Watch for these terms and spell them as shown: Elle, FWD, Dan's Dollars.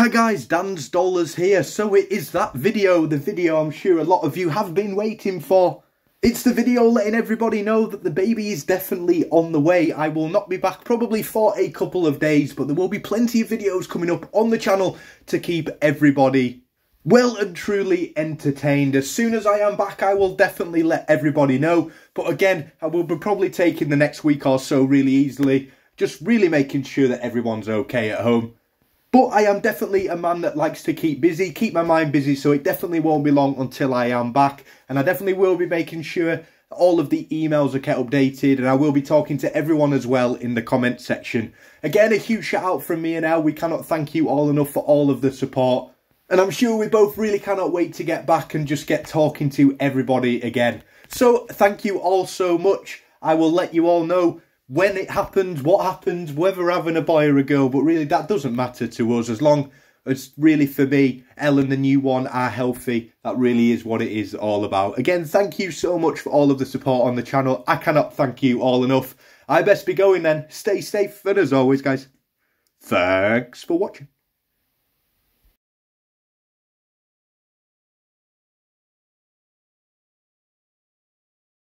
Hi guys, Dan's Dollars here. So it is that video, the video I'm sure a lot of you have been waiting for. It's the video letting everybody know that the baby is definitely on the way. I will not be back probably for a couple of days, but there will be plenty of videos coming up on the channel to keep everybody well and truly entertained. As soon as I am back, I will definitely let everybody know. But again, I will be probably taking the next week or so really easily, just really making sure that everyone's okay at home. But I am definitely a man that likes to keep busy, keep my mind busy, so it definitely won't be long until I am back. And I definitely will be making sure that all of the emails are kept updated, and I will be talking to everyone as well in the comment section. Again, a huge shout out from me and Elle. We cannot thank you all enough for all of the support. And I'm sure we both really cannot wait to get back and just get talking to everybody again. So thank you all so much. I will let you all know when it happens, what happens, whether we're having a boy or a girl, but really that doesn't matter to us. As long as, really for me, Elle and the new one are healthy, that really is what it is all about. Again, thank you so much for all of the support on the channel. I cannot thank you all enough. I best be going then. Stay safe, and as always, guys, thanks for watching.